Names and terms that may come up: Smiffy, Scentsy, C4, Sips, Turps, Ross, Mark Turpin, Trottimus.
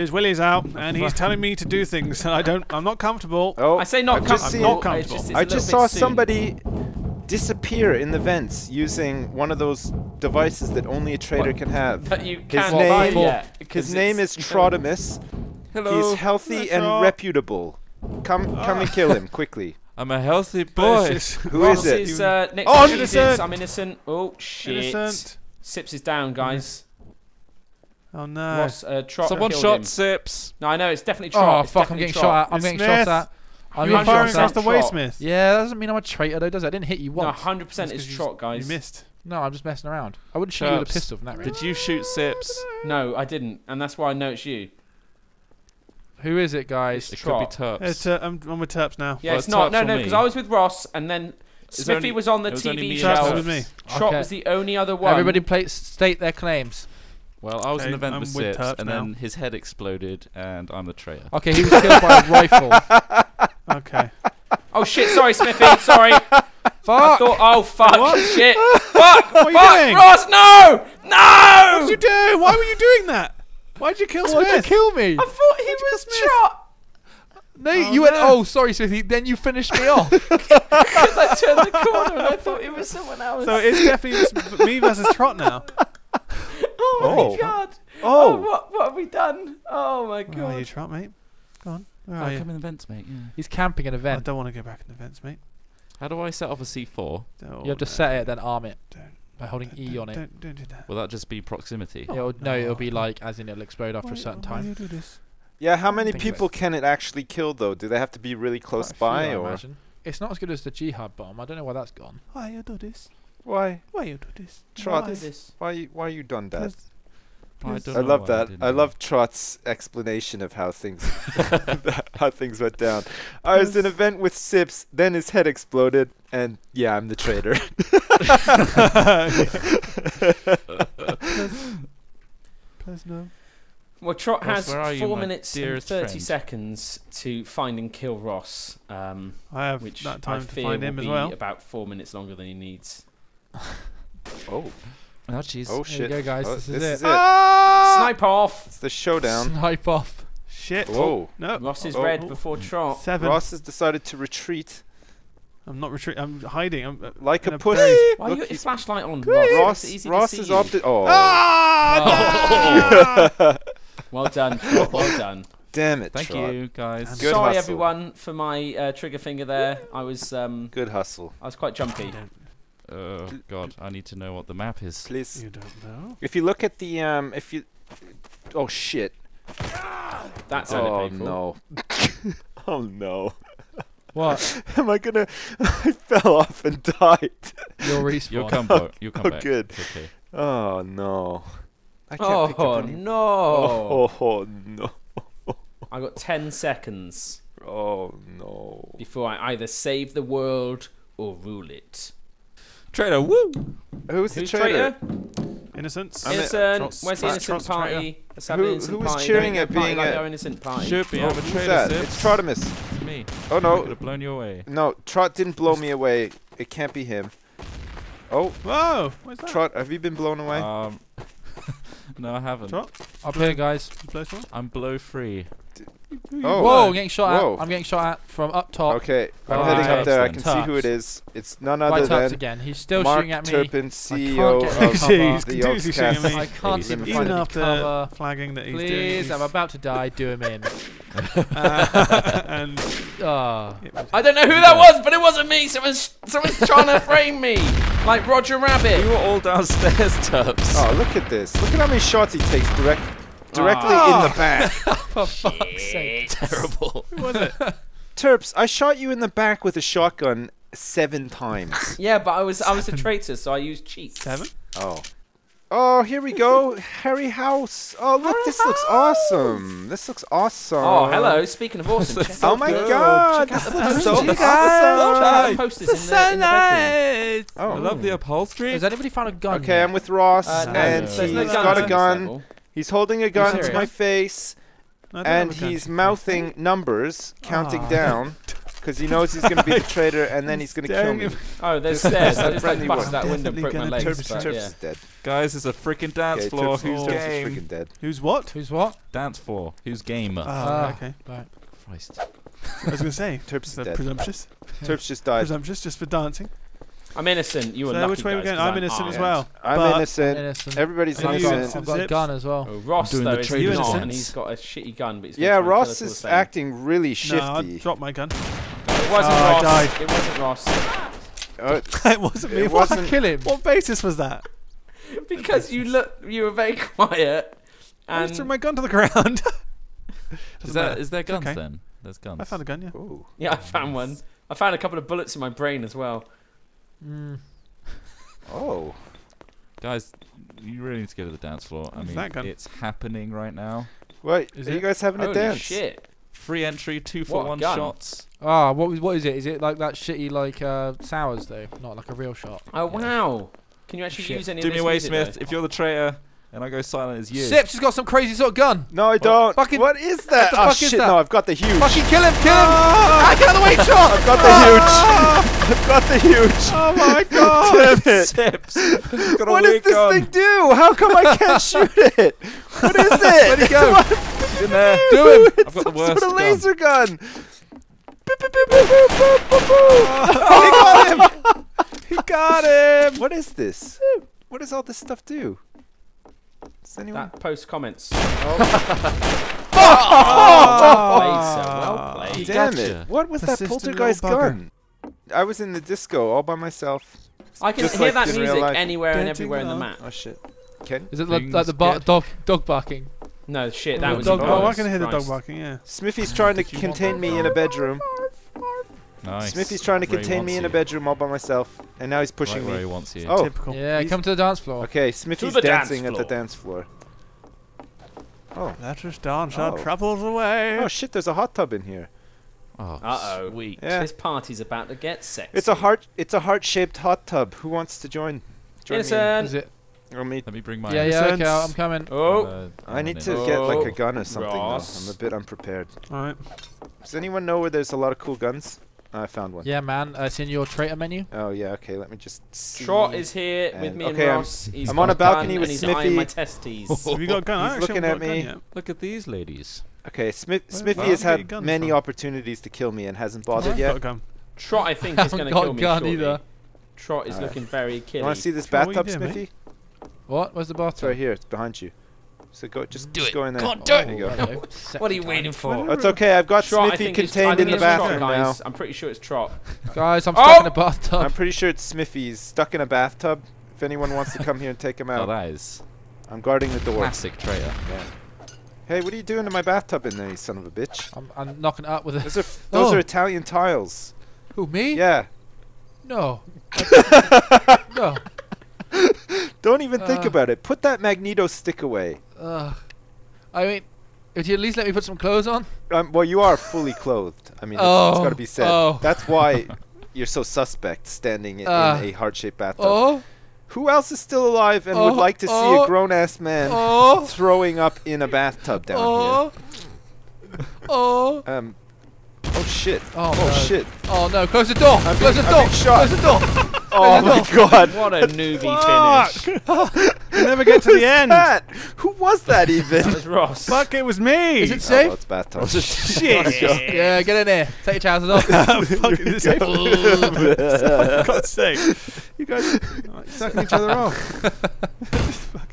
His willy's out, and he's telling me to do things. I'm not comfortable. Oh, I say not comfortable. I just saw somebody disappear in the vents using one of those devices that only a trader can have. But you can't his name is Trottimus. Hello. He's healthy and reputable. Come and kill him quickly. I'm a healthy boy. Who is it? Oh, I'm innocent. Oh shit. Innocent. Sips is down, guys. Oh no. Ross, someone shot him. Sips. No, I know, it's definitely Trot. Oh fuck, I'm getting shot at. I'm getting shot at. I'm getting shot at. You're firing across the way, Smith. Yeah, that doesn't mean I'm a traitor though, does it? I didn't hit you once. No, 100% is Trot, guys. You missed. No, I'm just messing around. I wouldn't shoot you with a pistol from that range. Did you shoot Sips? No, I didn't, and that's why I know it's you. Who is it, guys? It could be Turps. It's, I'm with Turps now. Yeah, well, it's not. No, because I was with Ross, and then Smiffy was on the TV show. Turps was with me. Trot was the only other one. Everybody state their claims. Well, I was in an event with Sips, and then his head exploded, and I'm the traitor. Okay, he was killed by a rifle. Okay. Oh, shit, sorry, Smiffy, sorry. Fuck! Oh, fuck, shit. Fuck! What are you doing? Ross, no! No! What did you do? Why were you doing that? Why'd you kill Smith? Why'd you kill me? I thought he was shot. No, you went, oh, sorry, Smithy. Then you finished me off. Because I turned the corner and I thought it was someone else. So it's definitely me versus Trot now. Oh my god. Oh, what have we done? Oh my god. Where are you, Trot, mate? Go on. Where are you? Come in the vents, mate. Yeah. He's camping an event. I don't want to go back in the vents, mate. How do I set off a C4? You have to set it, then arm it. By holding E on it. Don't do that. Will that just be proximity? Oh, it'll be like, as in it'll explode after a certain time. You do this? Yeah, how many people can it actually kill though? Do they have to be really close by or? It's not as good as the jihad bomb. I don't know why that's gone. Why you do this? Why you do this? Trot, why you done that? I love that. I love Trot's explanation of how things went down. I was in an event with Sips, then his head exploded, and yeah, I'm the traitor. Well, Trot has 4 minutes and 30 seconds to find and kill Ross. I have which that time I fear to find him as well. About 4 minutes longer than he needs. Oh. Oh, jeez. Oh, shit. There you go, guys. Oh, this is it. Ah! Snipe off. It's the showdown. Snipe off. Shit. Whoa. No. Ross is red before Trot. 7. Ross has decided to retreat. I'm not retreating. I'm hiding. I'm like a pussy. Why have you got your flashlight on, Ross? Ross is opted. Oh. Ah, no! Well done, Trot. Well done. Damn it, Thank you, guys. Good hustle. Everyone, for my trigger finger there. I was... Good hustle. I was quite jumpy. Oh god, I need to know what the map is. Please. You don't know. If you look at the oh shit. That sounded painful. No. Oh no. What? Am I gonna I fell off and died. You'll respawn. You'll come back. You'll come back. Good. Okay. Oh no. I can't pick up any... no. Oh no. I got 10 seconds. Oh no. Before I either save the world or rule it. Traitor, woo! Who's the traitor? Innocence. Innocent. Where's the innocent party? Who was cheering at being a innocent party? Should be. I'm a traitor. It's Trottimus. It's me. Oh no! I could have blown you away. No, Trot didn't blow me away. It can't be him. Oh. Whoa! What's that? Trot, have you been blown away? No, I haven't. Trot? Up here, guys. I'm blow free. Oh. Whoa, I'm getting shot at. I'm getting shot at from up top. Okay, I'm heading up there. I can see who it is. It's none other than again. He's still shooting at me. Mark Turpin, CEO of the Oaks Cast. I can't see him even after flagging that he's doing. Please, I'm about to die. Do him in. And I don't know who that was, but it wasn't me. Someone's trying to frame me, like Roger Rabbit. You were all downstairs, Turps. Oh, look at this. Look at how many shots he takes directly in the back. For fuck's sake. Terrible. Who was it? Turps, I shot you in the back with a shotgun 7 times. Yeah, but I was a traitor, so I used cheat. 7? Oh. Oh, here we go. Harry House. Oh, look, this looks awesome. This looks awesome. Oh, hello. Speaking of awesome. Oh my god. Check out this looks so awesome. The sunlight. Oh, I love the upholstery. Has anybody found a gun? Okay, I'm with Ross, and he's got a gun. He's holding a gun to my face, and he's mouthing numbers, counting down. because he knows he's going to be the traitor and then he's going to kill me. Oh, there's stairs. I just like bust that window and break my legs. Turps is dead. Guys, it's a freaking dance floor. Who's game? Who's what? Who's what? Dance floor. Who's game? Oh, okay. Christ. I was going to say, Turps is dead. Presumptuous. Turps just died. Presumptuous just for dancing. I'm innocent. You are not. So which way are we going? I'm innocent as well. I'm innocent. Everybody's innocent. I've got a gun as well. Oh, Ross though is not, and he's got a shitty gun. But he's Ross is acting really shifty. No, I dropped my gun. It wasn't Ross. I died. It wasn't Ross. It wasn't me. Why did I kill him? What basis was that? Because you look, you were very quiet. I just threw my gun to the ground. Is there guns then? There's guns. I found a gun. Yeah. Yeah, I found one. I found a couple of bullets in my brain as well. Mm. Oh, guys, you really need to go to the dance floor. I mean, it's happening right now. Wait, are you guys having a dance? Shit! Free entry, 2-for-1 shots. Ah, what is it? Is it like that shitty like sours though, not like a real shot? Oh wow! Can you actually use any of this? Do me away, Smith. If you're the traitor and I go silent as you. Sips has got some crazy sort of gun. No, I don't. Fucking what is that? What the fuck is that? No, I've got the huge. Fucking kill him! Kill him! I got the weight shot. I've got the huge. I've got the huge. Oh my god! Damn it. Sips. What does this thing do? How come I can't shoot it? What is it? Where'd he go? He's in there. Do him. I've got the worst gun. It's a laser gun. He got him. He got him. What is this? What does all this stuff do? Does anyone post comments? Well played. Damn it! What was that poltergeist gun? I was in the disco all by myself. I can hear that music anywhere and everywhere in the map. Oh shit! Ken? Is it like the dog barking? No shit, that was. Oh, I can hear the dog barking. Yeah. Smiffy's trying to contain me in a bedroom. Nice. Smiffy's trying to contain me in a bedroom all by myself, and now he's pushing me. Where he wants you. Oh, typical. Yeah, come to the dance floor. Okay, Smiffy's dancing at the dance floor. Oh, let us dance our troubles away. Oh shit! There's a hot tub in here. Oh, sweet. Yeah. This party's about to get sexy. It's a heart-shaped hot tub. Who wants to join? Innocent. Let me bring my okay, I'm coming. Oh. I need to get like a gun or something though. I'm a bit unprepared. All right. Does anyone know where there's a lot of cool guns? I found one. Yeah, man. It's in your traitor menu. Oh, yeah. Okay, let me just see. Trot is here with me and Ross. I'm on a balcony with Smiffy. He's eyeing my testes. Have you got a gun? He's looking at me. Look at these ladies. Okay, Smiffy has had many opportunities to kill me and hasn't bothered yet. Trot, I think, is going to kill me shortly. Trot is looking very killy. You want to see this bathtub, Smiffy? What? Where's the bathtub? It's right here. It's behind you. So go, just go in there. God, don't. What are you waiting for? It's okay. I've got Smiffy contained in the bathroom now. I'm pretty sure it's Trot. Guys, I'm stuck in a bathtub. I'm pretty sure it's Smiffy's stuck in a bathtub. If anyone wants to come here and take him out. Oh, that is. I'm guarding the door. Classic traitor. Yeah. Hey, what are you doing in my bathtub in there, you son of a bitch? I'm knocking it up with a... Those are Italian tiles. Who, me? Yeah. No. No. Don't even think about it. Put that magneto stick away. I mean, would you at least let me put some clothes on? Well, you are fully clothed. I mean, it's got to be said. That's why you're so suspect standing in a heart-shaped bathtub. Oh. Who else is still alive and would like to see a grown-ass man throwing up in a bathtub down here? Oh shit! Oh, shit! Oh no! Close the door! Close the door! Close the door! Oh my god! What a newbie finish! You never get to the end. That? Who was that even? That was Ross. Fuck! It was me. Is it safe? Oh, well, it's bathtub. Shit! Yeah, get in there. Take your trousers off. Fuck! Is it safe? For God's sake! You guys sucking each other off.